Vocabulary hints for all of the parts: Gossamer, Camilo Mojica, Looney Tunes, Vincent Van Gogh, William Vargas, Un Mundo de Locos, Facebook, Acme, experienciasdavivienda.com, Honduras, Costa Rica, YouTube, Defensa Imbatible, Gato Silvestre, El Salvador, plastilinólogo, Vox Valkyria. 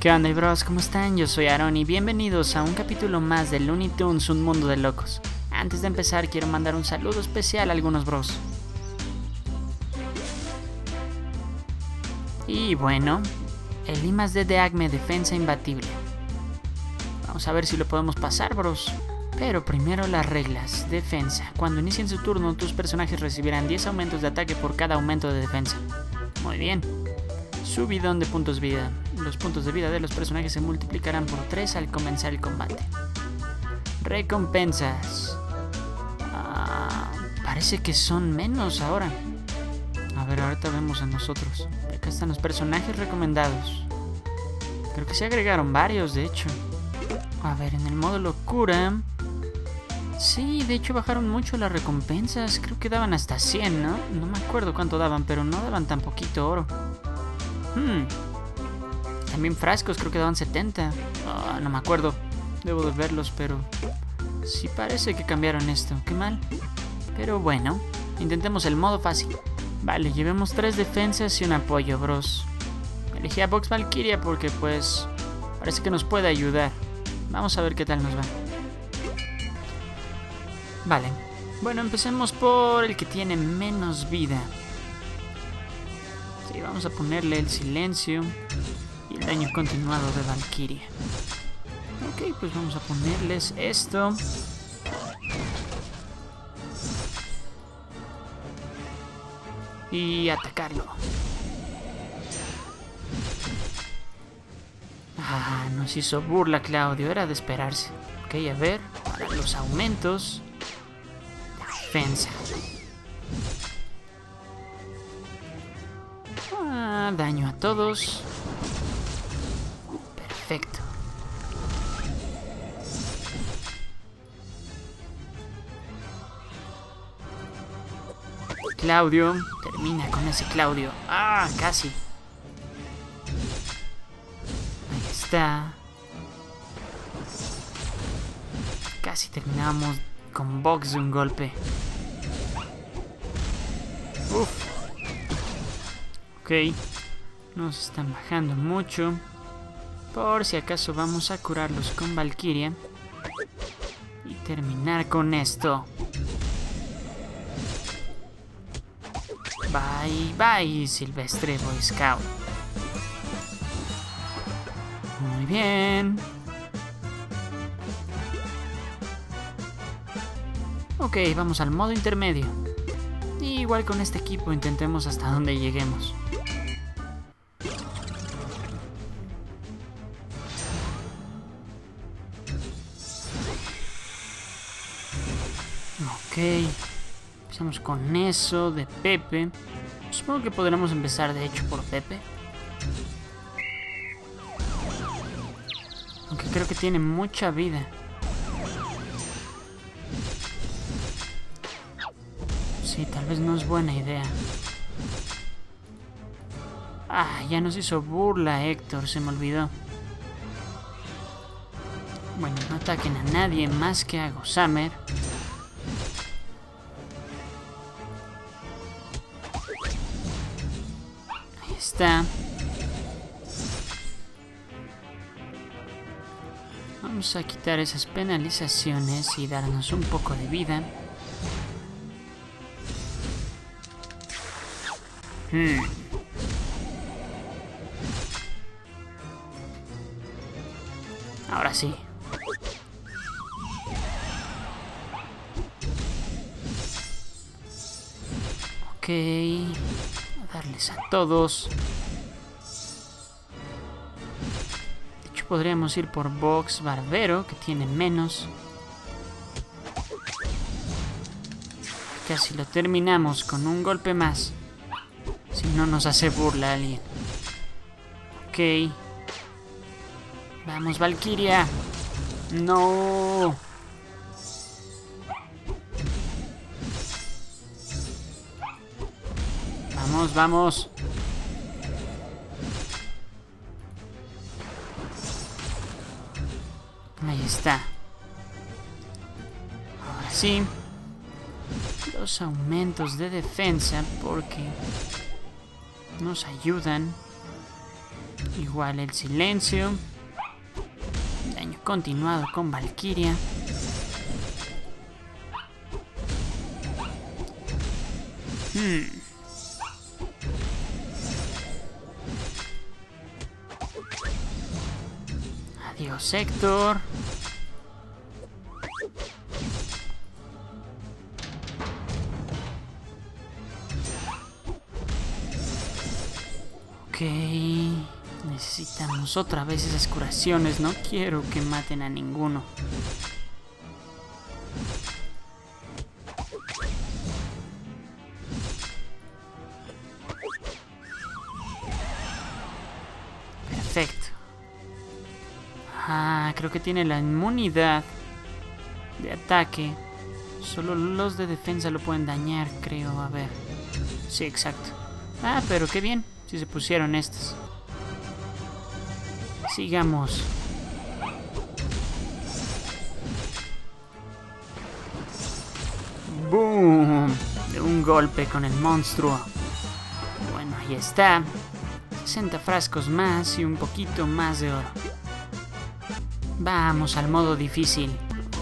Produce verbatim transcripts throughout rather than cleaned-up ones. ¿Qué onda, bros? ¿Cómo están? Yo soy Aaron y bienvenidos a un capítulo más de Looney Tunes, un mundo de locos. Antes de empezar quiero mandar un saludo especial a algunos bros. Y bueno, el I más D de Acme, Defensa Imbatible. Vamos a ver si lo podemos pasar, bros. Pero primero las reglas. Defensa. Cuando inicien su turno, tus personajes recibirán diez aumentos de ataque por cada aumento de defensa. Muy bien. Subidón de puntos vida. Los puntos de vida de los personajes se multiplicarán por tres al comenzar el combate. Recompensas. Ah, parece que son menos ahora. A ver, ahorita vemos a nosotros. Acá están los personajes recomendados. Creo que se agregaron varios, de hecho. A ver, en el modo locura... Sí, de hecho bajaron mucho las recompensas. Creo que daban hasta cien, ¿no? No me acuerdo cuánto daban, pero no daban tan poquito oro. Hmm... También frascos, creo que daban setenta. Oh, no me acuerdo. Debo de verlos, pero... Sí parece que cambiaron esto. Qué mal. Pero bueno. Intentemos el modo fácil. Vale, llevemos tres defensas y un apoyo, bros. Elegí a Vox Valkyria porque, pues... Parece que nos puede ayudar. Vamos a ver qué tal nos va. Vale. Bueno, empecemos por el que tiene menos vida. Sí, vamos a ponerle el silencio... Y el daño continuado de Valkyria. Ok, pues vamos a ponerles esto. Y atacarlo. Ah, nos hizo burla Claudio, era de esperarse. Ok, a ver, para los aumentos. Defensa. Ah, daño a todos. Perfecto. Claudio. Termina con ese Claudio. Ah, casi. Ahí está. Casi terminamos con Vox de un golpe. Uf. Ok. Nos están bajando mucho. Por si acaso vamos a curarlos con Valkyria. Y terminar con esto. Bye, bye, Silvestre Boy Scout. Muy bien. Ok, vamos al modo intermedio. Y igual con este equipo intentemos hasta donde lleguemos. Ok, empezamos con eso de Pepe. Supongo que podremos empezar de hecho por Pepe. Aunque creo que tiene mucha vida. Sí, tal vez no es buena idea. Ah, ya nos hizo burla Héctor, se me olvidó. Bueno, no ataquen a nadie más que a Gossamer. Vamos a quitar esas penalizaciones y darnos un poco de vida. Hmm. Ahora sí. Ok. Darles a todos. De hecho podríamos ir por Vox Barbero, que tiene menos. Casi lo terminamos con un golpe más. Si no nos hace burla alguien. Ok. Vamos, Valkyria. No. Vamos, vamos. Ahí está. Ahora sí. Los aumentos de defensa porque nos ayudan Igual el silencio. Daño continuado con Valkyria. Hmm. Adiós, Héctor. Ok. Necesitamos otra vez esas curaciones. No quiero que maten a ninguno. Perfecto. Ah, creo que tiene la inmunidad de ataque. Solo los de defensa lo pueden dañar, creo. A ver. Sí, exacto. Ah, pero qué bien. Si se pusieron estas. Sigamos. ¡Boom! De un golpe con el monstruo. Bueno, ahí está. sesenta frascos más y un poquito más de oro. Vamos al modo difícil.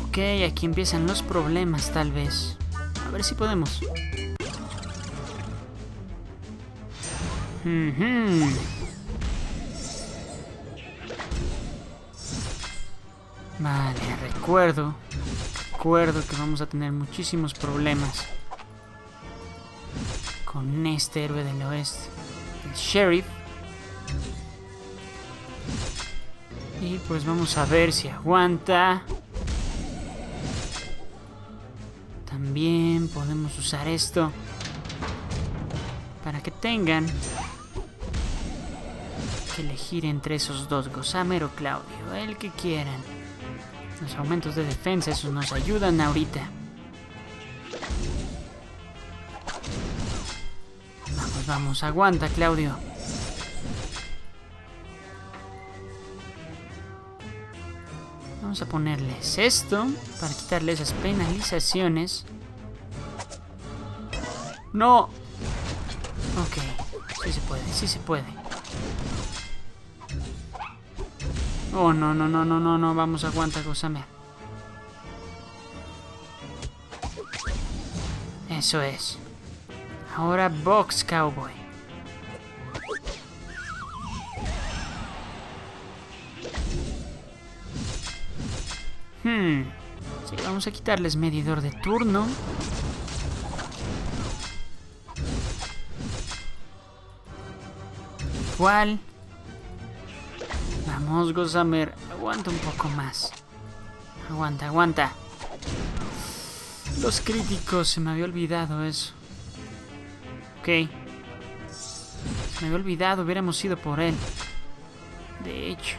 Ok, aquí empiezan los problemas tal vez. A ver si podemos. Mm-hmm. Vale, recuerdo. Recuerdo que vamos a tener muchísimos problemas con este héroe del oeste. El sheriff. Y pues vamos a ver si aguanta. También podemos usar esto para que tengan que elegir entre esos dos, Gossamer o Claudio, el que quieran. Los aumentos de defensa, esos nos ayudan ahorita. Vamos, vamos, aguanta, Claudio. Vamos a ponerles esto para quitarle esas penalizaciones. ¡No! Ok, sí se puede, sí se puede. Oh, no, no, no, no, no, no, vamos, aguanta, Gossamer. Eso es. Ahora Vox Cowboy. Hmm. Sí, vamos a quitarles medidor de turno. Igual. Vamos, Gossamer, aguanta un poco más. Aguanta, aguanta. Los críticos, se me había olvidado eso. Ok. Se me había olvidado, hubiéramos ido por él. De hecho.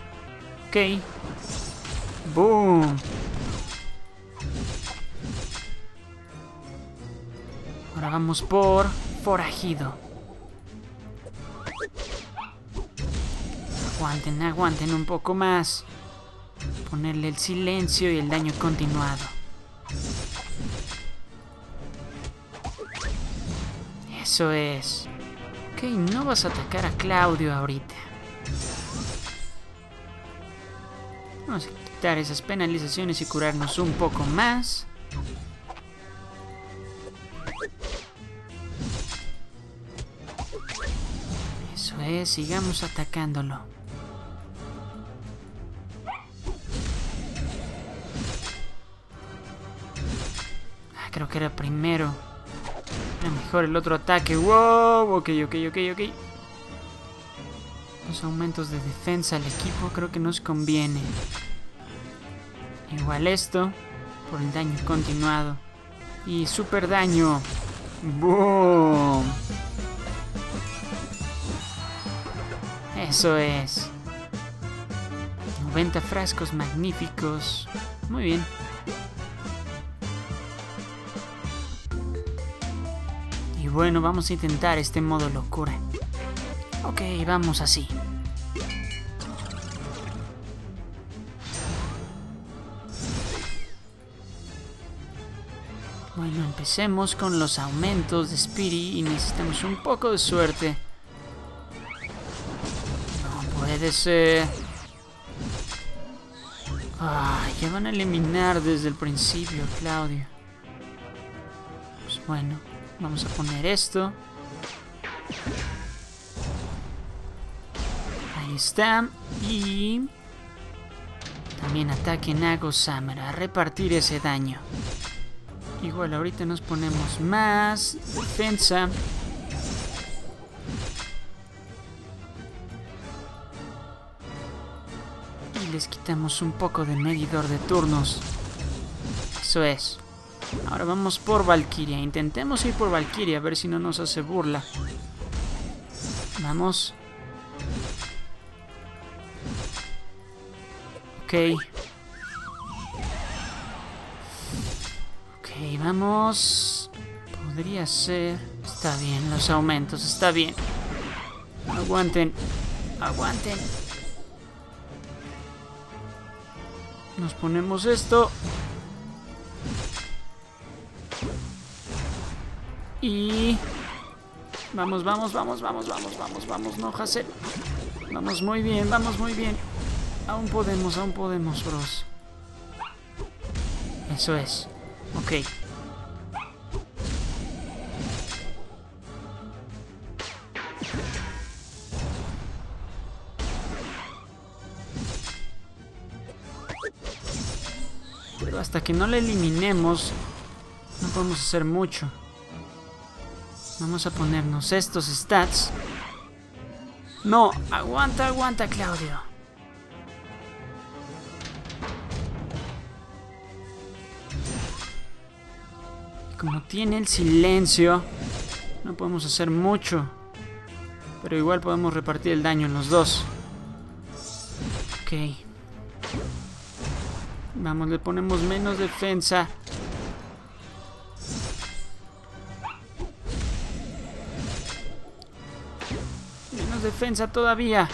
Ok. Boom. Ahora vamos por forajido. Aguanten, aguanten un poco más. Ponerle el silencio y el daño continuado. Eso es. Ok, no vas a atacar a Claudio ahorita. Vamos a quitar esas penalizaciones y curarnos un poco más. Eso es, sigamos atacándolo. Creo que era primero. Era mejor el otro ataque. ¡Wow! Ok, ok, ok, ok. Los aumentos de defensa al equipo creo que nos conviene. Igual esto. Por el daño continuado. Y super daño. ¡Boom! Eso es. noventa frascos magníficos. Muy bien. Bueno, vamos a intentar este modo locura. Ok, vamos así. Bueno, empecemos con los aumentos de Speedy y necesitamos un poco de suerte. Vamos a poder Eres... Eh... Ay, ya van a eliminar desde el principio, Claudio. Pues bueno, vamos a poner esto. Ahí está. Y... también ataquen a Gossamer, a repartir ese daño. Igual ahorita nos ponemos más defensa. Y les quitamos un poco de medidor de turnos. Eso es. Ahora vamos por Valkyria. Intentemos ir por Valkyria, a ver si no nos hace burla. Vamos. Ok. Ok, vamos. Podría ser... Está bien, los aumentos, está bien. Aguanten. Aguanten. Nos ponemos esto. Y... Vamos, vamos, vamos, vamos, vamos, vamos, vamos, no, Hazel. Vamos muy bien, vamos muy bien. Aún podemos, aún podemos, bros. Eso es. Ok. Pero hasta que no la eliminemos, no podemos hacer mucho. Vamos a ponernos estos stats. No, aguanta, aguanta, Claudio. Como tiene el silencio, no podemos hacer mucho. Pero igual podemos repartir el daño en los dos. Ok. Vamos, le ponemos menos defensa. Menos defensa todavía.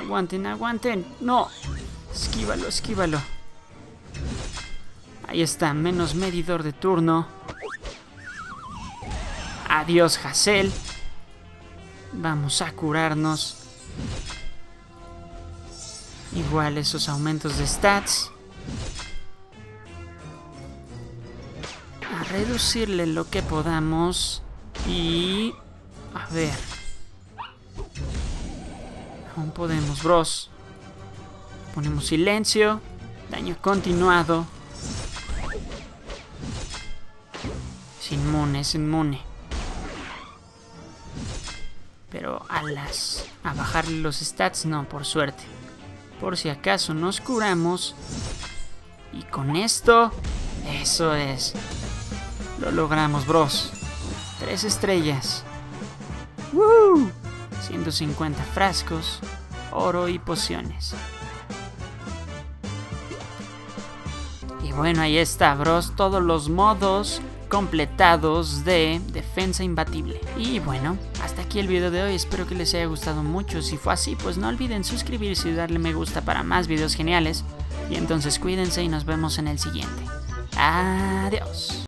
Aguanten, aguanten. No. Esquívalo, esquívalo. Ahí está, menos medidor de turno. Adiós, Hazel. Vamos a curarnos. Igual esos aumentos de stats. A reducirle lo que podamos. Y... a ver. Aún podemos, bros. Ponemos silencio. Daño continuado. Es inmune, es inmune. Pero a las... a bajarle los stats no, por suerte. Por si acaso nos curamos. Y con esto... eso es. Lo logramos, bros. Tres estrellas. ¡Woo! ciento cincuenta frascos, oro y pociones. Y bueno, ahí está, bros. Todos los modos... completados de Defensa Imbatible. Y bueno, hasta aquí el video de hoy. Espero que les haya gustado mucho. Si fue así, pues no olviden suscribirse y darle me gusta para más videos geniales. Y entonces cuídense y nos vemos en el siguiente. Adiós.